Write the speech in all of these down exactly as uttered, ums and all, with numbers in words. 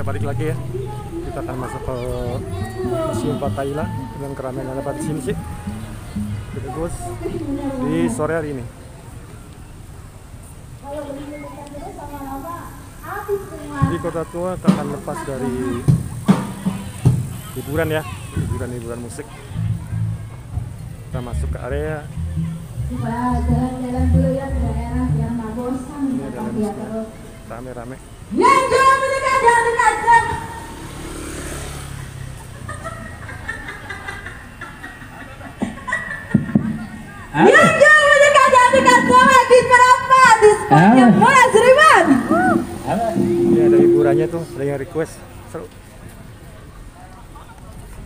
kita balik lagi ya. Kita akan masuk ke Museum Batavia dengan keramaian yang ada di sini sih. Terus di sore hari ini. Di Kota Tua kita akan lepas dari hiburan ya, hiburan-hiburan musik. Kita masuk ke area jalan-jalan dulu ya, daerah yang nggak bosan di Batavia terus. Rame-rame. Yang jalan dekat, jalan dekat, jalan. Yang jalan dekat, jalan dekat, jalan di berapa di sepanjang mulai seribuan. Ini ada hiburannya tuh, ada yang request seru.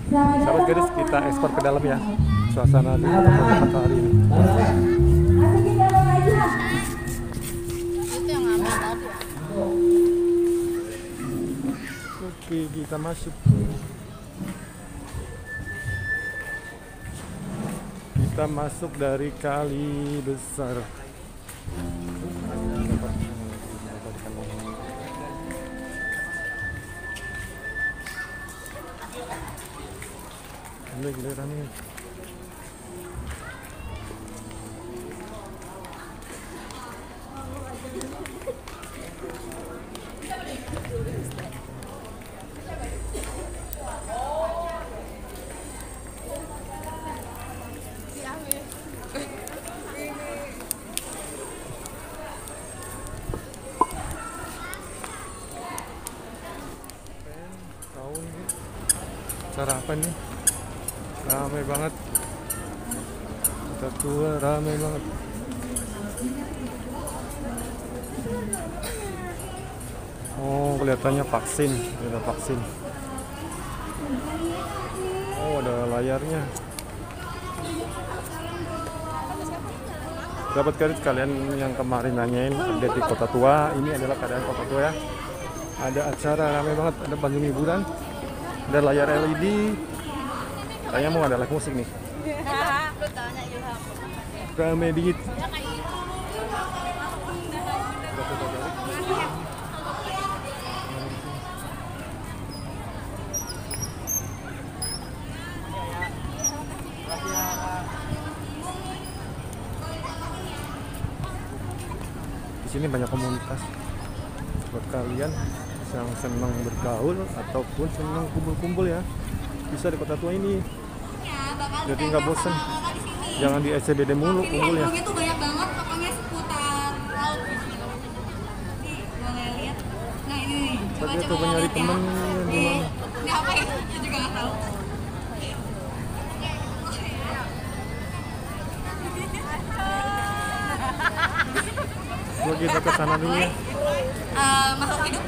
Sahabat gadis, kita ekspor ke dalam ya, suasana di tempat hari ini. Oke, kita masuk. Kita masuk dari kali besar. Ini giliran ini. Cara apa nih? Ramai banget. Kota Tua ramai banget. Oh, kelihatannya vaksin, ada vaksin. Oh, ada layarnya. Sahabat gadis, kalian yang kemarin nanyain update di Kota Tua, ini adalah keadaan Kota Tua ya. Ada acara ramai banget, ada banyak hiburan. Ada layar L E D. Kayaknya mau ada live musik nih. Rame dingin. Di sini banyak komunitas buat kalian yang senang bergaul ataupun senang kumpul-kumpul ya, bisa di Kota Tua ini. Jadi nggak bosan, jangan di S C B D mulu kumpul ya. Itu banyak banget pokoknya seputar laut. Nih, boleh lihat. Nah ini nih. Coba coba nyari teman. Nih, apa ya? Saya juga nggak tahu. Gua kita ke sana dulu ya. Eh, makhluk hidup.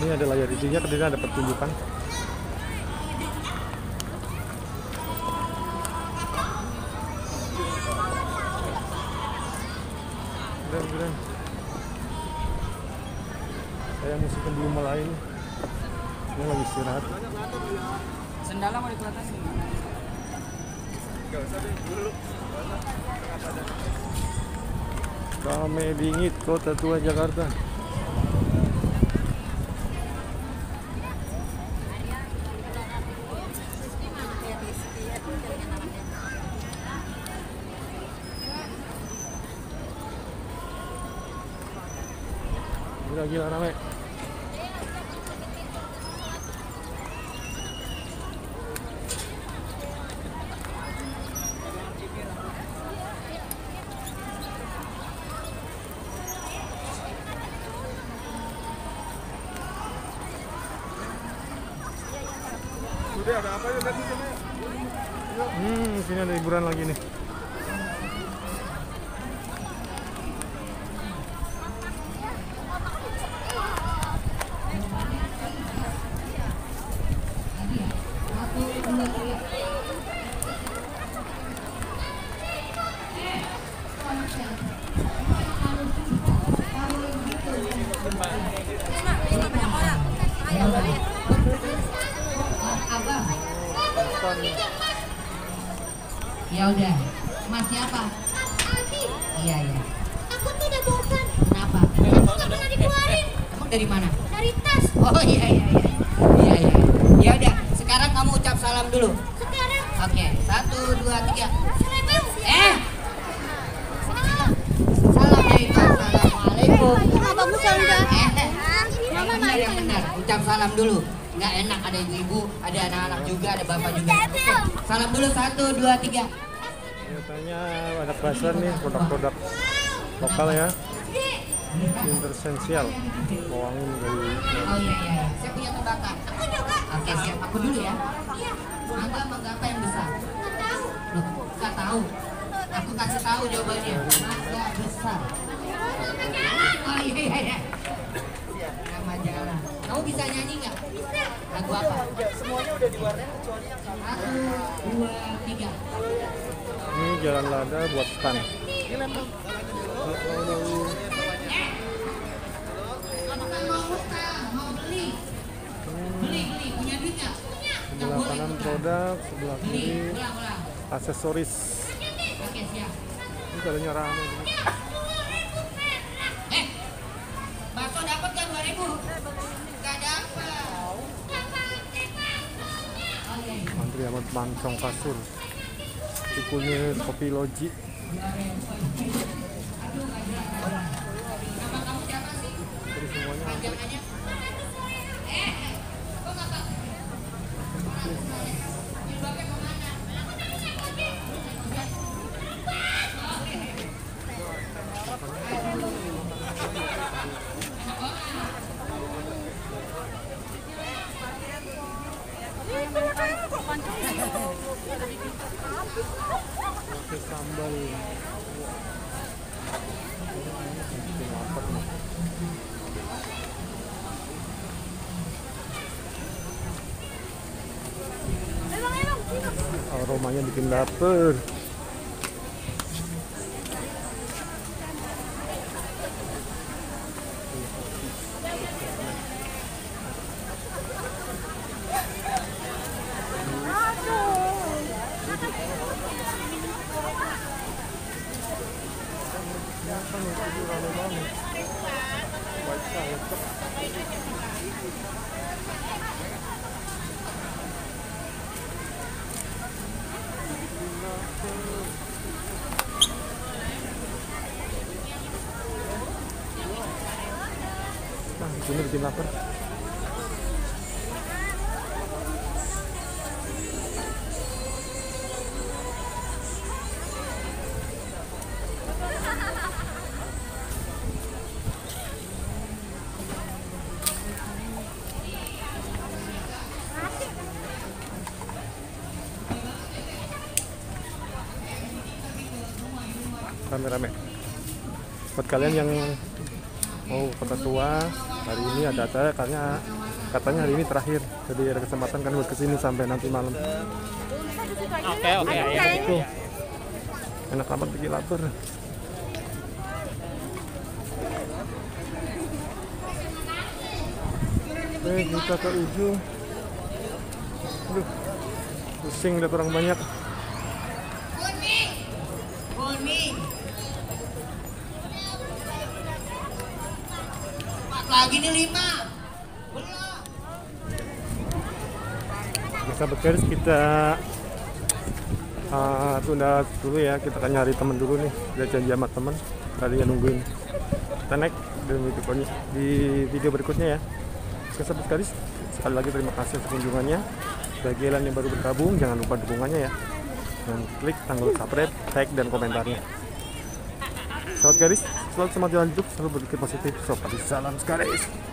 Ini ada layar isinya, ketika ada pertunjukan. Keren, keren. Kayak musik yang belum mulai ini. Ini lagi istirahat. Sendalnya mau dikelatas sih. Gak usah dulu. Rame bingit Kota Tua Jakarta. Gila-gila rame. Hmm, sini ada hiburan lagi nih. Abang. Ya udah. Mas siapa? Abi. Iya iya. Aku tuh udah bosan. Kenapa? Gak pernah dikeluarin. Emang dari mana? Dari tas. Oh iya iya iya. Iya iya. Ya udah. Sekarang kamu ucap salam dulu. Sekarang. Oke. Satu dua tiga. Assalamualaikum. Eh. Salam. Assalamualaikum. Assalamualaikum. Kenapa kamu salam dah? Mama mana? Yang benar. Ucap salam dulu. Nggak enak, ada ibu-ibu, ada anak-anak juga, ada bapak juga. Salam dulu, satu, dua, tiga. Kelihatannya anak pasar nih, produk-produk lokal ya. Intersensial. Wangi dari... Oh iya, iya. Saya punya tebakan. Aku juga. Oke, siap. Aku dulu ya. Iya. Mangga, mangga apa yang besar? Nggak tahu. Loh, nggak tahu. Aku kasih tahu jawabannya. Mangga besar. Oh iya, iya, iya. Nama jalan. Kamu bisa nyanyi nggak? Bisa. Lagu apa? Semuanya udah diwarnain kecuali yang sama. Satu, dua, tiga. Ini jalan lada buat stan. Apakah mau stan? Mau beli? Beli, beli. Punya duit nggak? Punya. Sebelah kanan produk, sebelah kiri aksesoris. Oke, siap. Ini jalannya ramai. Eh, bakso dapat nggak dua ribu? Antri amat mancong kasur. Cukunya kopi loji. Jadi semuanya. Eh, kok nggak tahu? Jilbabnya kemana? Oke, sambal aromanya bikin lapar. Nah, ini bikin lapar. Rame-rame. Buat kalian yang mau oh, Kota Tua, hari ini ada acara karena katanya hari ini terakhir. Jadi ada kesempatan kan buat kesini sampai nanti malam. Oke oke ya itu. Enak amat bikin lapar. Oke, kita ke ujung. Aduh, pusing udah kurang banyak. Lagi nih lima, belum. Bisa berkeris kita uh, tunda dulu ya, kita akan nyari temen dulu nih. Udah janji sama temen, tadi yang nungguin. Kita naik di video berikutnya ya. Bisa berkeris, sekali lagi terima kasih atas kunjungannya. Bagi kalian yang baru bergabung, jangan lupa dukungannya ya. Dan klik tombol subscribe, like dan komentarnya. Sahabat garis, selalu semangat jalan hidup, selalu berpikir positif. Sobat, salam garis.